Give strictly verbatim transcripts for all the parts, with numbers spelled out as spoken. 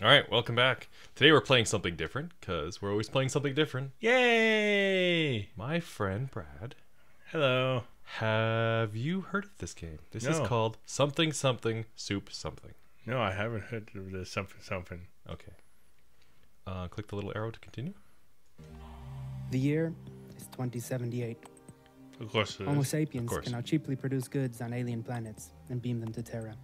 Alright, welcome back. Today we're playing something different, because we're always playing something different. Yay! My friend Brad. Hello. Have you heard of this game? This no. is called Something Something Soup Something. No, I haven't heard of this something something. Okay. Uh, click the little arrow to continue. The year is twenty seventy-eight. Of course it is. Homo sapiens can now cheaply produce goods on alien planets and beam them to Terra.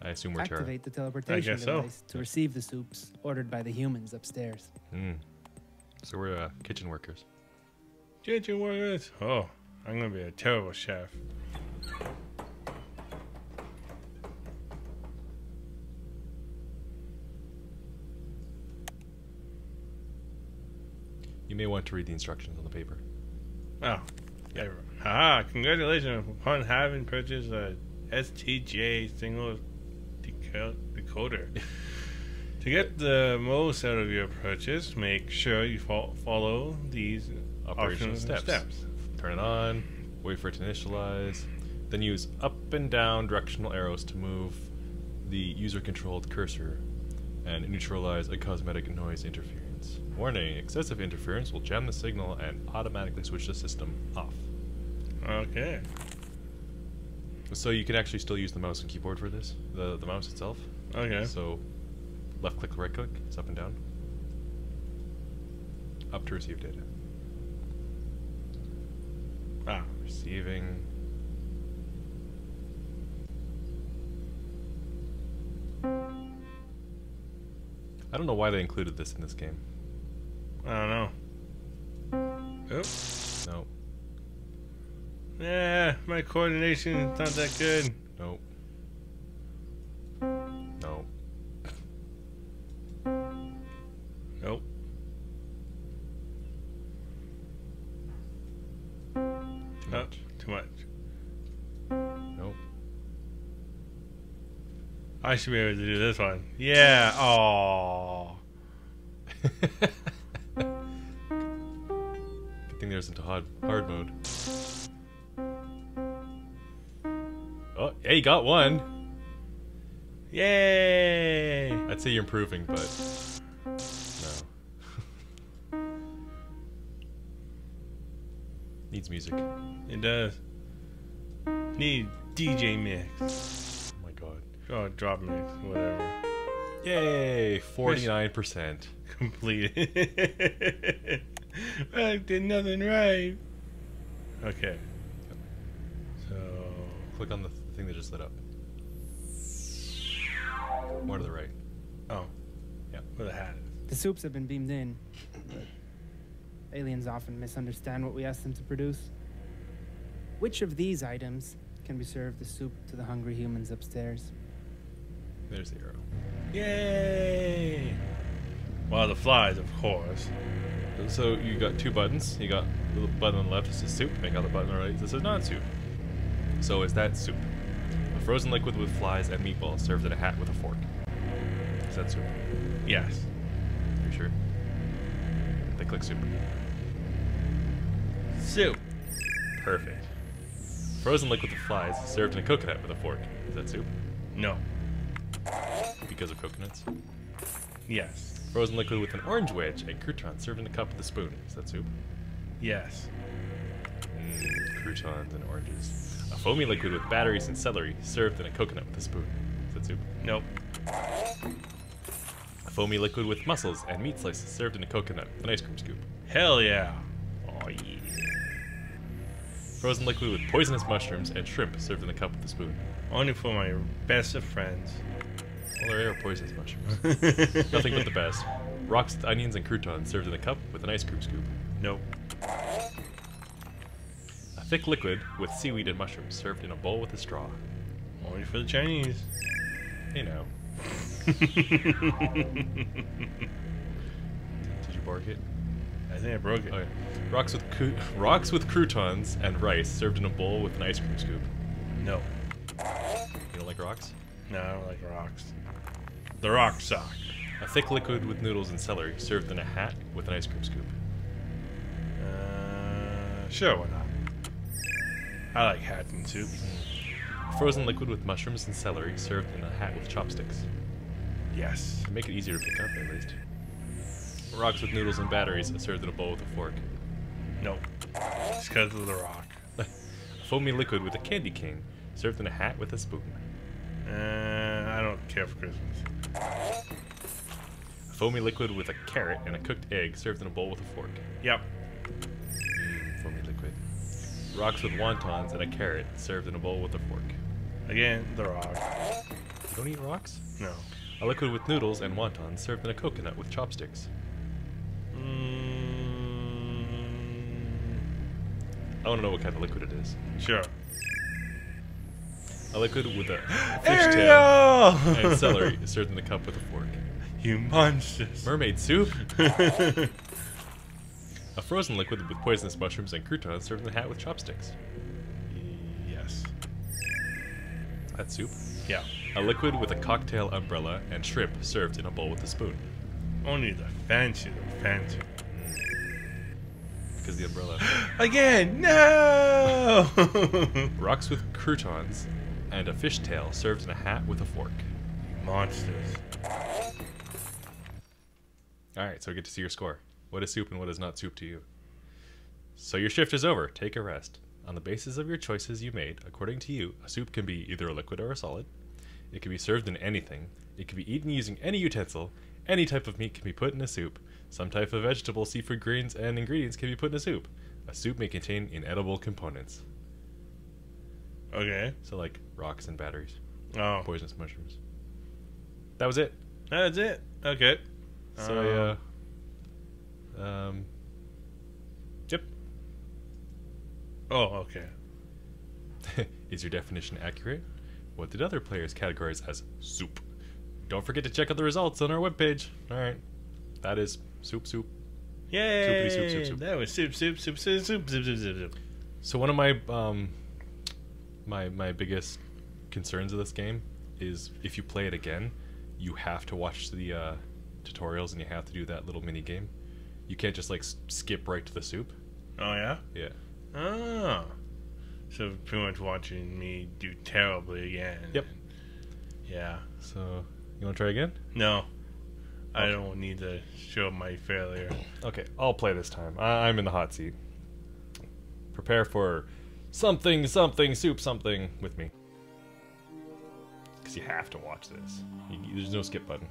I assume we're Terra. Activate the teleportation device so. to yeah. receive the soups ordered by the humans upstairs. Mm. So we're uh, kitchen workers. Kitchen workers. Oh, I'm gonna be a terrible chef. You may want to read the instructions on the paper. Oh, yeah. Haha! Congratulations upon having purchased a S T J single decoder. To get the most out of your purchase, make sure you fo follow these operational steps. steps. Turn it on, wait for it to initialize, then use up and down directional arrows to move the user-controlled cursor and neutralize a cosmetic noise interference. Warning, excessive interference will jam the signal and automatically switch the system off. Okay. So you can actually still use the mouse and keyboard for this, the, the mouse itself. Okay. So left click, right click, it's up and down. Up to receive data. Ah, receiving. I don't know why they included this in this game. I don't know. Oops. No. Yeah, my coordination is not that good. Nope. Nope. Nope. Too much. Oh, too much. Nope. I should be able to do this one. Yeah. Aww. Good thing there's into hard hard mode. Oh, yeah, you got one. Yay! I'd say you're improving, but no. Needs music. It does. Need D J mix. Oh my god. Oh, drop mix, whatever. Yay! forty-nine percent. Completed. I did nothing right. Okay. So, click on the th thing that just lit up. More to the right. Oh. Yeah, where the hat is. The soups have been beamed in, but aliens often misunderstand what we ask them to produce. Which of these items can be served as soup to the hungry humans upstairs? There's the arrow. Yay! Well, the flies, of course. So you got two buttons. You got the button on the left, this is soup, and you got the button on the right, this is not soup. So is that soup? A frozen liquid with flies and meatballs served in a hat with a fork. Is that soup? Yes. Are you sure? They click soup. Soup. Perfect. Frozen liquid with flies served in a coconut with a fork. Is that soup? No. Because of coconuts? Yes. Frozen liquid with an orange wedge and croutons served in a cup with a spoon. Is that soup? Yes. Mm, croutons and oranges. A foamy liquid with batteries and celery served in a coconut with a spoon. Is that soup? Nope. A foamy liquid with mussels and meat slices served in a coconut with an ice cream scoop. Hell yeah! Oh yeah. Frozen liquid with poisonous mushrooms and shrimp served in a cup with a spoon. Only for my best of friends. Well, there are poisonous mushrooms. Nothing but the best. Rocks, onions, and croutons served in a cup with an ice cream scoop. Nope. Thick liquid with seaweed and mushrooms served in a bowl with a straw. Only for the Chinese. You know. Did you bark it? I think I broke it. Okay. Rocks with coo rocks with croutons and rice served in a bowl with an ice cream scoop. No. You don't like rocks? No, I don't like rocks. The rock sock. A thick liquid with noodles and celery served in a hat with an ice cream scoop. Uh, sure, why not? I like hat and soup. Frozen liquid with mushrooms and celery served in a hat with chopsticks. Yes. Make it easier to pick up, at least. Rocks with noodles and batteries served in a bowl with a fork. No. It's because of the rock. Foamy liquid with a candy cane served in a hat with a spoon. Uh, I don't care for Christmas. Foamy liquid with a carrot and a cooked egg served in a bowl with a fork. Yep. Mm, foamy liquid. Rocks with wontons and a carrot served in a bowl with a fork. Again, the rock. You don't eat rocks? No. A liquid with noodles and wontons served in a coconut with chopsticks. Mm. I want to know what kind of liquid it is. Sure. A liquid with a fish tail and celery served in a cup with a fork. Humongous. Mermaid soup. A frozen liquid with poisonous mushrooms and croutons served in a hat with chopsticks. Yes. That's soup? Yeah. A liquid with a cocktail umbrella and shrimp served in a bowl with a spoon. Only the fancy, the fancy. Because the umbrella. Again, no! Rocks with croutons and a fishtail served in a hat with a fork. Monsters. Alright, so we get to see your score. What is soup and what is not soup to you? So your shift is over. Take a rest. On the basis of your choices you made, according to you, a soup can be either a liquid or a solid. It can be served in anything. It can be eaten using any utensil. Any type of meat can be put in a soup. Some type of vegetable, seafood, greens, and ingredients can be put in a soup. A soup may contain inedible components. Okay. So like rocks and batteries. Oh. Poisonous mushrooms. That was it. That's it. Okay. So um, uh, um. Yep. Oh, okay. Is your definition accurate? What did other players categorize as soup? Don't forget to check out the results on our webpage. Alright. That is soup soup. Yay! Soupity, soup, soup, soup. That was soup soup soup soup soup soup soup soup. So one of my um my my biggest concerns of this game is if you play it again, you have to watch the uh, tutorials and you have to do that little mini game. You can't just like skip right to the soup. Oh yeah? Yeah. Oh. So pretty much watching me do terribly again. Yep. Yeah. So you want to try again? No. Okay. I don't need to show my failure. Okay, I'll play this time. I I'm in the hot seat. Prepare for something, something, soup, something with me. Because you have to watch this. You, there's no skip button.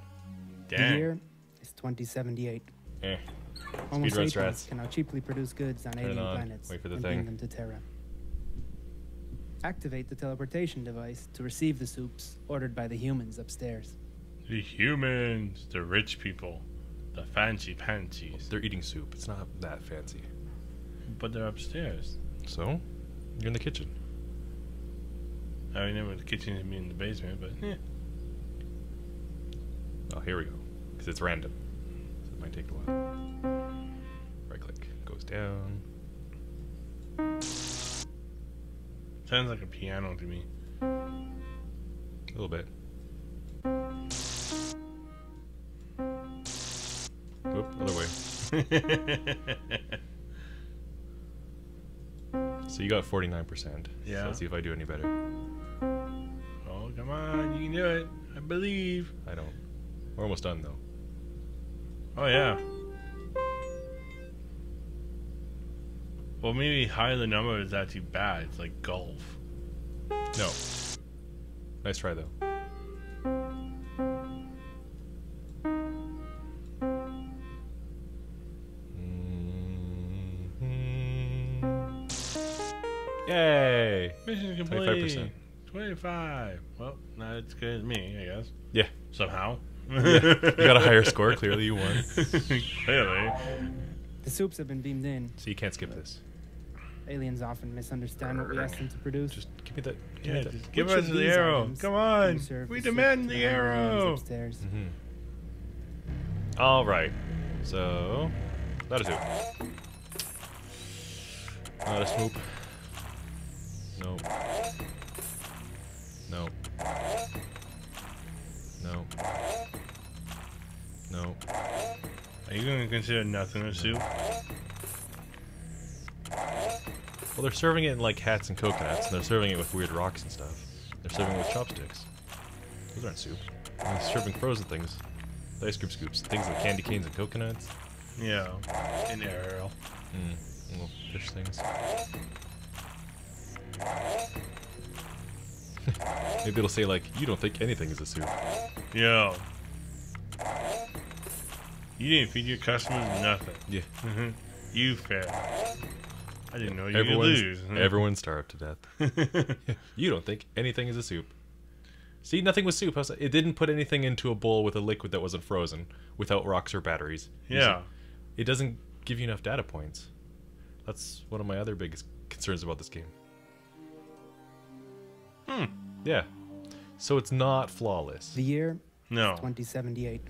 Dang. The year is twenty seventy-eight. Eh. Speedrun strats. Can now cheaply produce goods on alien planets. Wait for the and thing. Bring them to Terra. Activate the teleportation device to receive the soups ordered by the humans upstairs. The humans, the rich people, the fancy pansies. Well, they're eating soup. It's not that fancy. But they're upstairs. So? You're in the kitchen. I remember the kitchen is in the basement, but yeah. Oh, here we go. Because it's random. So it might take a while. Right click. Goes down. Sounds like a piano to me. A little bit. Oop, other way. So you got forty-nine percent. Yeah. So let's see if I do any better. Oh, come on. You can do it. I believe. I don't. We're almost done, though. Oh, yeah. Well, maybe higher the number is actually bad. It's like golf. No. Nice try, though. Mm-hmm. Yay! Mission complete. twenty-five percent. twenty-five. Well, not as good as me, I guess. Yeah. Somehow. Yeah. You got a higher score. Clearly, you won. Clearly. The soups have been beamed in. So you can't skip this. Aliens often misunderstand what we ask them to produce. Just give me that. Give yeah, me that. Just give us the arrow. Come on. We demand the arrow. Upstairs. Mm-hmm. All right. So, that is it. Not a swoop. No. No. No. No. Are you going to consider nothing a soup? Well, they're serving it in like hats and coconuts, and they're serving it with weird rocks and stuff. They're serving it with chopsticks. Those aren't soup. and disturbing frozen things. Ice cream scoops. Things like candy canes and coconuts. Yeah. And aerial. Mm, little fish things. Maybe it'll say, like, you don't think anything is a soup. Yo. You didn't feed your customers nothing. Yeah. Mm-hmm. You failed. I didn't know you could lose. Huh? Everyone starved to death. You don't think anything is a soup. See, nothing was soup. I was like, it didn't put anything into a bowl with a liquid that wasn't frozen, without rocks or batteries. Yeah. It doesn't give you enough data points. That's one of my other biggest concerns about this game. Hmm. Yeah. So it's not flawless. The year? No. twenty seventy-eight.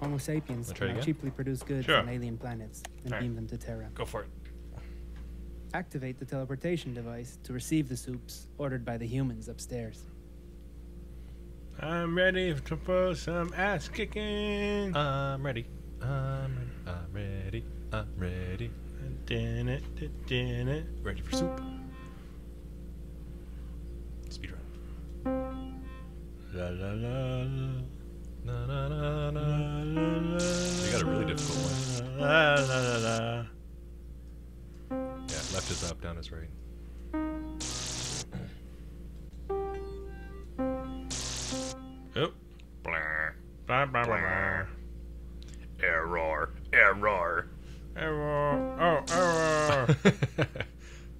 Homo sapiens can cheaply produce goods sure. on alien planets and right. beam them to Terra. Go for it. Activate the teleportation device to receive the soups ordered by the humans upstairs. I'm ready to for some ass kicking. I'm ready. I'm ready. I'm ready. I'm ready. Din it, din it. Ready for soup. Speedrun. La la la la. Na, na, na, na, na, na, they got a really difficult one. La, la, la, la. Yeah, left is up, down is right. Oh. Blah. Blah, blah, blah. Error. Error. Error. Oh, error.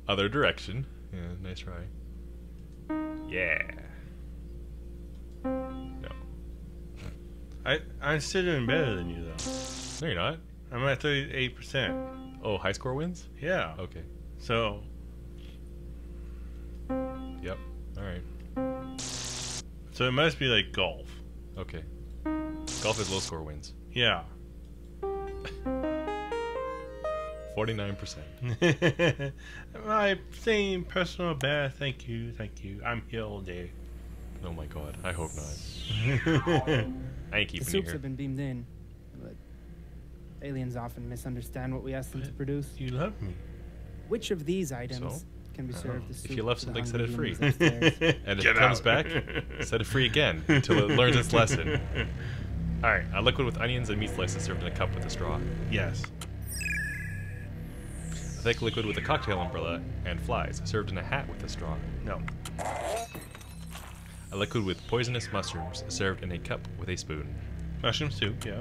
Other direction. Yeah, nice try. Yeah. I, I'm still doing better than you, though. No, you're not. I'm at thirty-eight percent. Oh, high score wins? Yeah. Okay. So. Yep. All right. So it must be like golf. Okay. Golf is low score wins. Yeah. forty-nine percent. My same personal best. Thank you. Thank you. I'm here all day. Oh my god. I hope not. I ain't keeping the soups here. Have been beamed in, but aliens often misunderstand what we ask them but to produce. You love me. Which of these items so? Can be served as soup? If you left something, set it free. And if it comes back, set it free again until it learns its lesson. All right, a liquid with onions and meat slices served in a cup with a straw. Yes. A thick liquid with a cocktail umbrella and flies served in a hat with a straw. No. A liquid with poisonous mushrooms served in a cup with a spoon. Mushroom soup, yeah.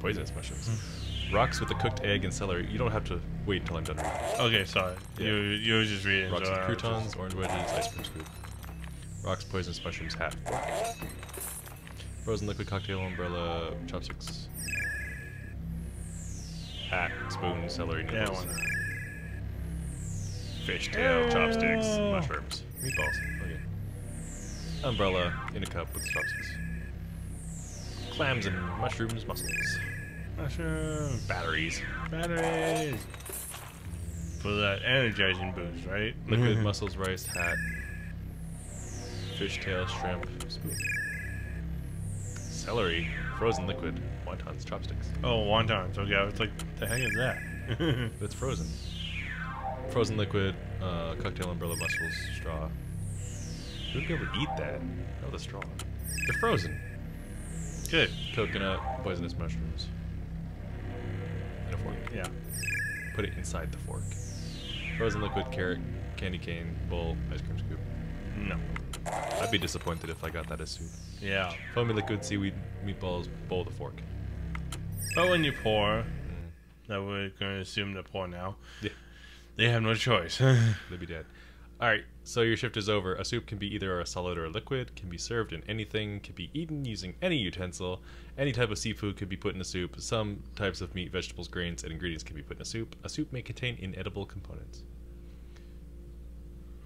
Poisonous mushrooms. Mm-hmm. Rocks with a cooked egg and celery. You don't have to wait until I'm done reading. Okay, sorry. Yeah. You, you were just reading. Rocks so with croutons, just... orange wedges, ice cream scoop. Rocks, poisonous mushrooms, hat. Frozen liquid cocktail, umbrella, chopsticks. Hat, spoon, celery, noodles. Yeah, fish tail, chopsticks, mushrooms, meatballs. Okay. Umbrella in a cup with chopsticks. Clams and mushrooms, mussels. Mushrooms. Batteries. Batteries. For that energizing boost, right? Liquid mussels, rice, hat. Fishtail, shrimp, spoon. Celery, frozen liquid, wontons, chopsticks. Oh, wontons. Okay, I was like, what the heck is that? It's frozen. Frozen liquid, uh, cocktail, umbrella, mussels, straw. Who'd ever eat that? Oh, the straw. They're frozen. Good. Coconut, poisonous mushrooms. And a fork. Yeah. Put it inside the fork. Frozen liquid, carrot, candy cane, bowl, ice cream scoop. No. I'd be disappointed if I got that as soup. Yeah. Foamy liquid, seaweed, meatballs, bowl, the fork. But when you pour, mm. that we're going to assume they're poor now, yeah. They have no choice. They'd be dead. Alright, so your shift is over. A soup can be either a solid or a liquid, can be served in anything, can be eaten using any utensil, any type of seafood could be put in a soup, some types of meat, vegetables, grains, and ingredients can be put in a soup. A soup may contain inedible components.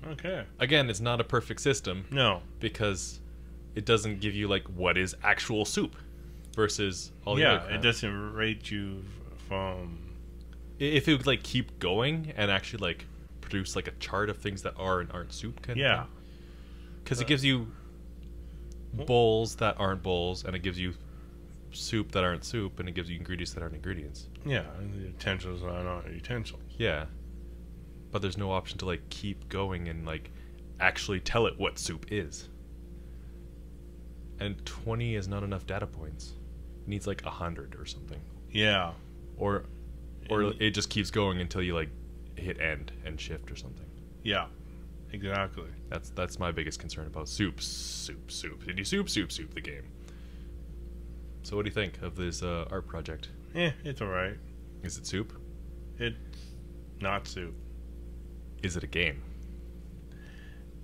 Okay. Again, it's not a perfect system. No. Because it doesn't give you, like, what is actual soup versus all the yeah, other. Yeah, it doesn't rate you from... If it would, like, keep going and actually, like... produce like a chart of things that are and aren't soup kind yeah. of thing. Because uh, it gives you bowls that aren't bowls, and it gives you soup that aren't soup, and it gives you ingredients that aren't ingredients. Yeah, and the utensils that aren't utensils. Yeah. But there's no option to like keep going and like actually tell it what soup is. And twenty is not enough data points. It needs like one hundred or something. Yeah. Or or and, it just keeps going until you like hit end and shift or something. Yeah. Exactly. That's that's my biggest concern about soup, soup, soup. Did you soup, soup, soup the game? So what do you think of this uh, art project? Eh, it's alright. Is it soup? It's not soup. Is it a game?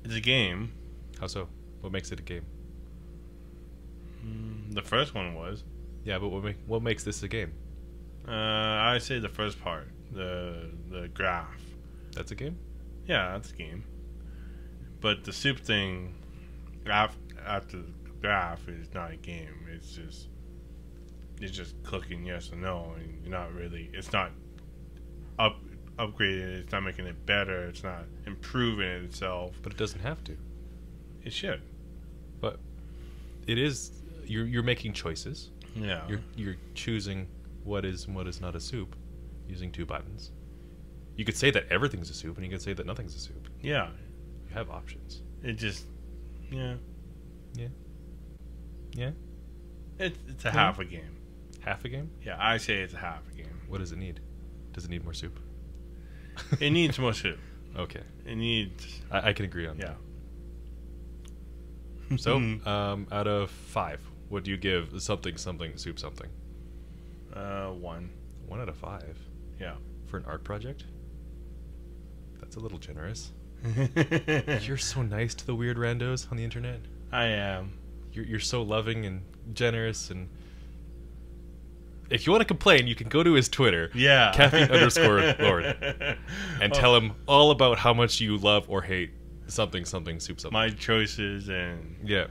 It's a game. How so? What makes it a game? Mm, the first one was. Yeah, but what make, what makes this a game? Uh, I say the first part, the the graph. That's a game? Yeah, that's a game. But the soup thing, graph after the graph, is not a game. It's just it's just clicking yes or no, and you're not really. It's not up upgraded. It's not making it better. It's not improving itself. But it doesn't have to. It should. But it is. You're you're making choices. Yeah. You're you're choosing what is and what is not a soup, using two buttons. You could say that everything's a soup, and you could say that nothing's a soup. Yeah. You have options. It just, yeah. Yeah. Yeah? It's, it's a yeah. half a game. Half a game? Yeah, I say it's a half a game. What does it need? Does it need more soup? It needs more soup. Okay. It needs... I, I can agree on yeah. that. So, um, out of five, what do you give something, something, soup, something? Uh, one. One out of five? Yeah. For an art project? That's a little generous. You're so nice to the weird randos on the internet. I am. You're you're so loving and generous, and if you want to complain, you can go to his Twitter. Yeah. Kathy underscore Lord, and oh. tell him all about how much you love or hate something, something, soup, something. My choices and yeah.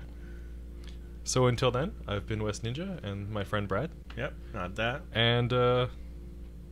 So until then, I've been West Ninja and my friend Brad. Yep, not that. And uh,